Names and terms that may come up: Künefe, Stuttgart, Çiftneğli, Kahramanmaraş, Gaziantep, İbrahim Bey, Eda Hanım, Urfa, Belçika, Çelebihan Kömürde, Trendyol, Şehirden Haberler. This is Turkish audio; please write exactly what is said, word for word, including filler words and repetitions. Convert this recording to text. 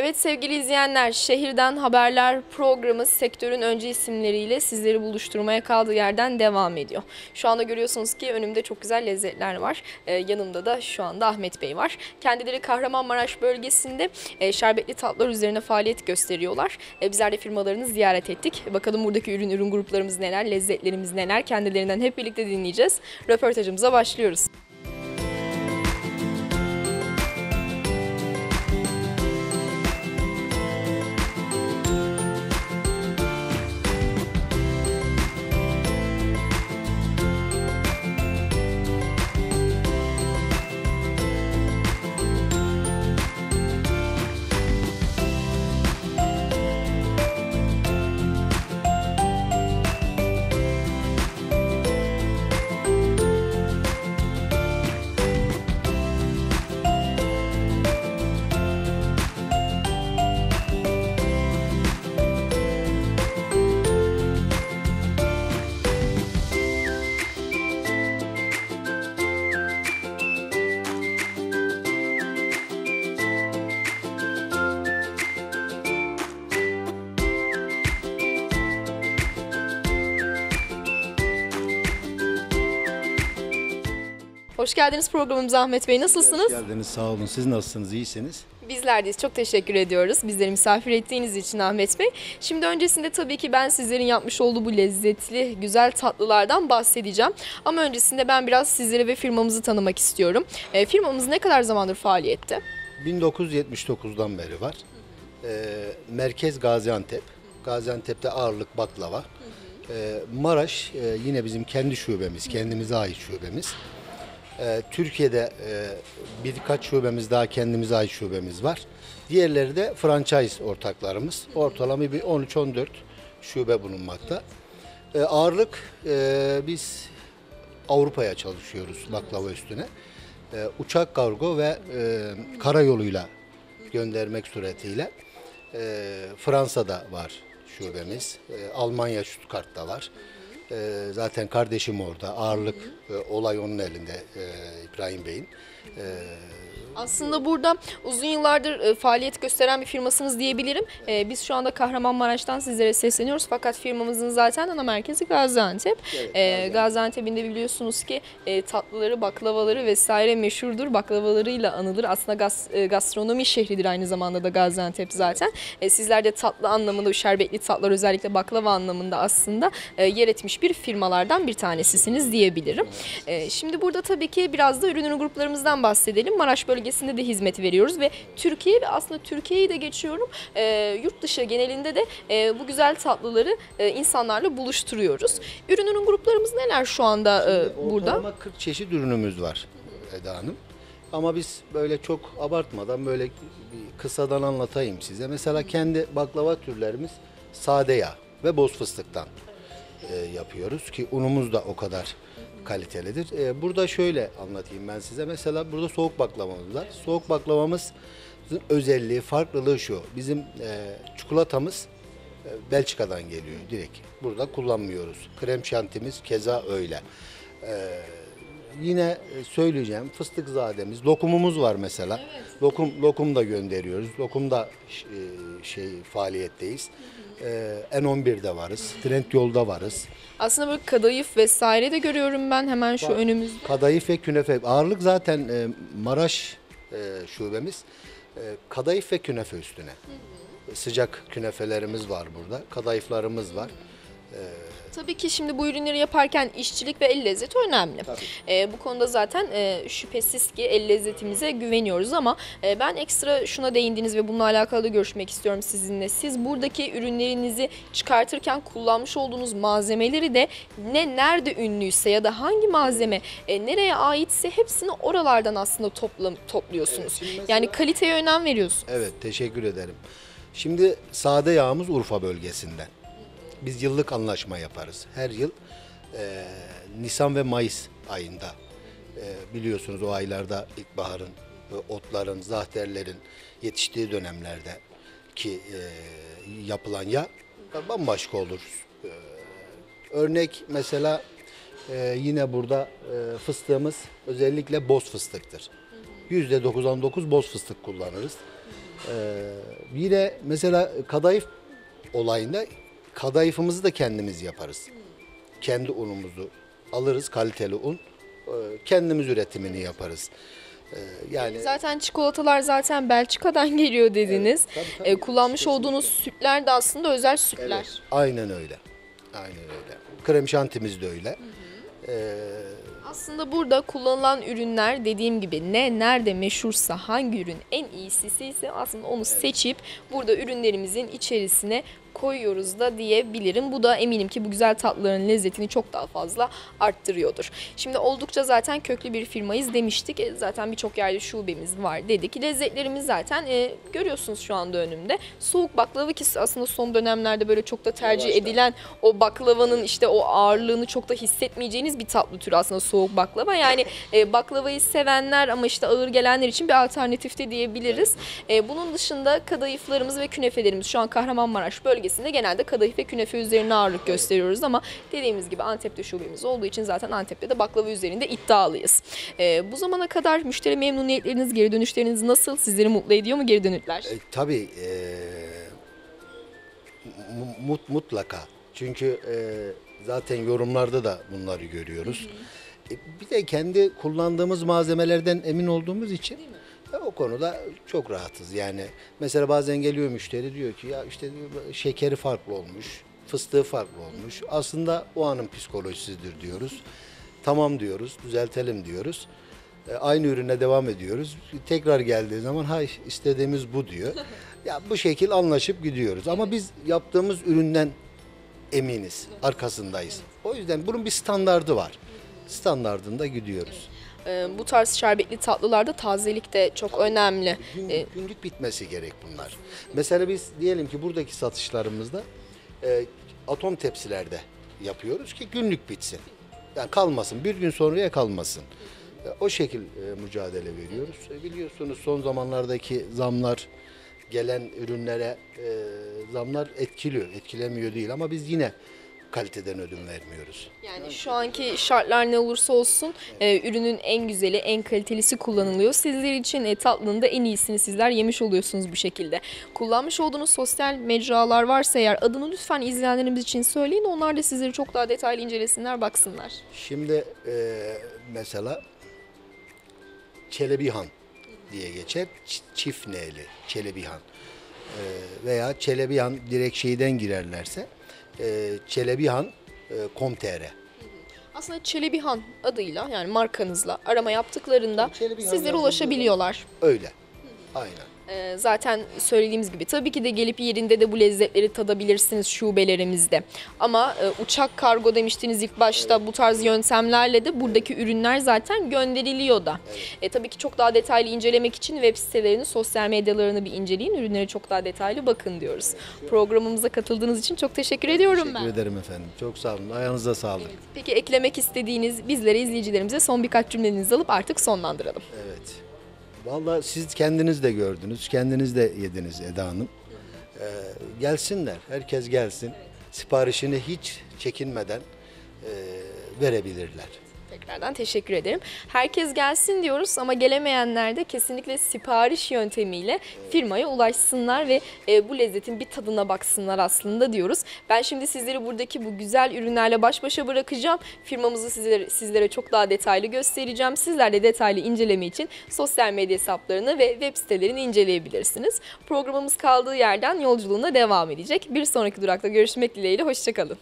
Evet sevgili izleyenler, Şehirden Haberler programı sektörün öncü isimleriyle sizleri buluşturmaya kaldığı yerden devam ediyor. Şu anda görüyorsunuz ki önümde çok güzel lezzetler var. Ee, yanımda da şu anda Ahmet Bey var. Kendileri Kahramanmaraş bölgesinde e, şerbetli tatlar üzerine faaliyet gösteriyorlar. E, bizler de firmalarını ziyaret ettik. Bakalım buradaki ürün ürün gruplarımız neler, lezzetlerimiz neler, kendilerinden hep birlikte dinleyeceğiz. Röportajımıza başlıyoruz. Hoş geldiniz programımıza Ahmet Bey. Nasılsınız? Hoş geldiniz. Sağ olun. Siz nasılsınız? İyisiniz? Bizler deyiz. Çok teşekkür ediyoruz. Bizleri misafir ettiğiniz için Ahmet Bey. Şimdi öncesinde tabii ki ben sizlerin yapmış olduğu bu lezzetli, güzel tatlılardan bahsedeceğim. Ama öncesinde ben biraz sizleri ve firmamızı tanımak istiyorum. E, firmamız ne kadar zamandır faaliyette? bin dokuz yüz yetmiş dokuz'dan beri var. E, merkez Gaziantep. Gaziantep'te ağırlık baklava. E, Maraş e, yine bizim kendi şubemiz, kendimize ait şubemiz. Türkiye'de birkaç şubemiz daha, kendimize ait şubemiz var. Diğerleri de franchise ortaklarımız. Ortalama bir on üç on dört şube bulunmakta. Ağırlık biz Avrupa'ya çalışıyoruz baklava üstüne. Uçak, kargo ve karayoluyla göndermek suretiyle Fransa'da var şubemiz. Almanya Stuttgart'ta var. Ee, zaten kardeşim orada, ağırlık e, olay onun elinde e, İbrahim Bey'in. E, Aslında burada uzun yıllardır e, faaliyet gösteren bir firmasınız diyebilirim. E, biz şu anda Kahramanmaraş'tan sizlere sesleniyoruz fakat firmamızın zaten ana merkezi Gaziantep. Evet, e, Gaziantep'in de biliyorsunuz ki e, tatlıları, baklavaları vesaire meşhurdur. Baklavalarıyla anılır. Aslında gaz, e, gastronomi şehridir aynı zamanda da Gaziantep zaten. Evet. E, sizler de tatlı anlamında, şerbetli tatlar özellikle baklava anlamında aslında e, yer etmiş bir firmalardan bir tanesisiniz diyebilirim. Ee, şimdi burada tabii ki biraz da ürün ürün gruplarımızdan bahsedelim. Maraş bölgesinde de hizmet veriyoruz ve Türkiye ve aslında Türkiye'yi de geçiyorum. E, yurt dışı genelinde de e, bu güzel tatlıları e, insanlarla buluşturuyoruz. Ürün ürün gruplarımız neler şu anda e, burada? Ortalama kırk çeşit ürünümüz var Eda Hanım. Ama biz böyle çok abartmadan böyle bir kısadan anlatayım size. Mesela kendi baklava türlerimiz sade yağ ve boz fıstıktan yapıyoruz ki unumuz da o kadar kalitelidir. Burada şöyle anlatayım ben size. Mesela burada soğuk baklavamız var. Soğuk baklavamızın özelliği, farklılığı şu. Bizim çikolatamız Belçika'dan geliyor direkt. Burada kullanmıyoruz. Krem şantimiz keza öyle. Yine söyleyeceğim, fıstıkzademiz, lokumumuz var mesela. Evet. Lokum, lokum da gönderiyoruz. Lokum da şey faaliyetteyiz. N on bir'de varız, Trendyol'da varız. Aslında böyle kadayıf vesaire de görüyorum ben hemen şu var, önümüzde. Kadayıf ve künefe. Ağırlık zaten Maraş şubemiz kadayıf ve künefe üstüne. Hı hı. Sıcak künefelerimiz var burada, kadayıflarımız var. Hı hı. Tabii ki şimdi bu ürünleri yaparken işçilik ve el lezzeti önemli. E, bu konuda zaten e, şüphesiz ki el lezzetimize güveniyoruz ama e, ben ekstra şuna değindiniz ve bununla alakalı da görüşmek istiyorum sizinle. Siz buradaki ürünlerinizi çıkartırken kullanmış olduğunuz malzemeleri de ne nerede ünlüyse ya da hangi malzeme e, nereye aitse hepsini oralardan aslında topla, topluyorsunuz. Evet, mesela... Yani kaliteye önem veriyorsunuz. Evet, teşekkür ederim. Şimdi sade yağımız Urfa bölgesinden. Biz yıllık anlaşma yaparız. Her yıl e, Nisan ve Mayıs ayında e, biliyorsunuz o aylarda ilkbaharın, e, otların, zahterlerin yetiştiği dönemlerde ki e, yapılan yağ bambaşka olur. E, örnek mesela e, yine burada e, fıstığımız özellikle boz fıstıktır. yüzde doksan dokuz boz fıstık kullanırız. E, Yine mesela kadayıf olayında kadayıfımızı da kendimiz yaparız. Kendi unumuzu alırız, kaliteli un. Kendimiz üretimini yaparız. Yani zaten çikolatalar zaten Belçika'dan geliyor dediniz. Evet, tabii, tabii. E, kullanmış kesinlikle olduğunuz sütler de aslında özel sütler. Evet, aynen öyle. Aynen öyle. Krem şantimiz de öyle. Hı hı. Ee, aslında burada kullanılan ürünler dediğim gibi ne nerede meşhursa, hangi ürün en iyisi ise aslında onu evet seçip burada ürünlerimizin içerisine koyuyoruz da diyebilirim. Bu da eminim ki bu güzel tatlıların lezzetini çok daha fazla arttırıyordur. Şimdi oldukça zaten köklü bir firmayız demiştik. Zaten birçok yerde şubemiz var dedik. Lezzetlerimiz zaten e, görüyorsunuz şu anda önümde. Soğuk baklava ki aslında son dönemlerde böyle çok da tercih edilen o baklavanın işte o ağırlığını çok da hissetmeyeceğiniz bir tatlı türü aslında soğuk baklava. Yani e, baklavayı sevenler ama işte ağır gelenler için bir alternatif de diyebiliriz. E, bunun dışında kadayıflarımız ve künefelerimiz şu an Kahramanmaraş bölgesinde genelde kadayıf ve künefe üzerine ağırlık gösteriyoruz ama dediğimiz gibi Antep'te şubemiz olduğu için zaten Antep'te de baklava üzerinde iddialıyız. Ee, bu zamana kadar müşteri memnuniyetleriniz, geri dönüşleriniz nasıl? Sizleri mutlu ediyor mu geri dönütler? E, tabii e, mut, mutlaka. Çünkü e, zaten yorumlarda da bunları görüyoruz. Hı hı. E, bir de kendi kullandığımız malzemelerden emin olduğumuz için o konuda çok rahatız. Yani mesela bazen geliyor müşteri diyor ki ya işte şekeri farklı olmuş, fıstığı farklı olmuş. Aslında o anın psikolojisidir diyoruz. Tamam diyoruz, düzeltelim diyoruz. Aynı ürüne devam ediyoruz. Tekrar geldiği zaman ha istediğimiz bu diyor. Ya bu şekil anlaşıp gidiyoruz. Ama biz yaptığımız üründen eminiz, arkasındayız. O yüzden bunun bir standardı var. Standardında gidiyoruz. Bu tarz şerbetli tatlılarda tazelik de çok tabii önemli. Günlük, günlük bitmesi gerek bunlar. Mesela biz diyelim ki buradaki satışlarımızda e, atom tepsilerde yapıyoruz ki günlük bitsin. Yani kalmasın, bir gün sonraya kalmasın. E, o şekil e, mücadele veriyoruz. E, biliyorsunuz son zamanlardaki zamlar, gelen ürünlere e, zamlar etkiliyor, etkilemiyor değil ama biz yine kaliteden ödün vermiyoruz. Yani şu anki şartlar ne olursa olsun evet, e, ürünün en güzeli, en kalitelisi kullanılıyor. Sizler için e, tatlının da en iyisini sizler yemiş oluyorsunuz bu şekilde. Kullanmış olduğunuz sosyal mecralar varsa eğer adını lütfen izleyenlerimiz için söyleyin. Onlar da sizleri çok daha detaylı incelesinler, baksınlar. Şimdi e, mesela Çelebihan diye geçer. Çiftneğli, Çelebihan. E, veya Çelebihan direkt şeyden girerlerse Çelebihan nokta com nokta tr. Aslında Çelebihan adıyla yani markanızla arama yaptıklarında Çelebihan sizlere ulaşabiliyorlar. Öyle. Aynen. Zaten söylediğimiz gibi tabii ki de gelip yerinde de bu lezzetleri tadabilirsiniz şubelerimizde. Ama uçak kargo demiştiniz ilk başta, evet, bu tarz yöntemlerle de buradaki evet ürünler zaten gönderiliyor da. Evet. E, tabii ki çok daha detaylı incelemek için web sitelerini, sosyal medyalarını bir inceleyin. Ürünlere çok daha detaylı bakın diyoruz. Evet. Programımıza katıldığınız için çok teşekkür ediyorum teşekkür ben. Teşekkür ederim efendim. Çok sağ olun. Ayağınıza sağlık. Evet. Peki eklemek istediğiniz bizlere, izleyicilerimize son birkaç cümlenizi alıp artık sonlandıralım. Evet. Vallahi siz kendiniz de gördünüz, kendiniz de yediniz Eda Hanım. Ee, gelsinler, herkes gelsin. Siparişini hiç çekinmeden e, verebilirler. Tekrardan teşekkür ederim. Herkes gelsin diyoruz ama gelemeyenler de kesinlikle sipariş yöntemiyle firmaya ulaşsınlar ve bu lezzetin bir tadına baksınlar aslında diyoruz. Ben şimdi sizleri buradaki bu güzel ürünlerle baş başa bırakacağım. Firmamızı sizlere, sizlere çok daha detaylı göstereceğim. Sizler de detaylı inceleme için sosyal medya hesaplarını ve web sitelerini inceleyebilirsiniz. Programımız kaldığı yerden yolculuğuna devam edecek. Bir sonraki durakta görüşmek dileğiyle, hoşça kalın.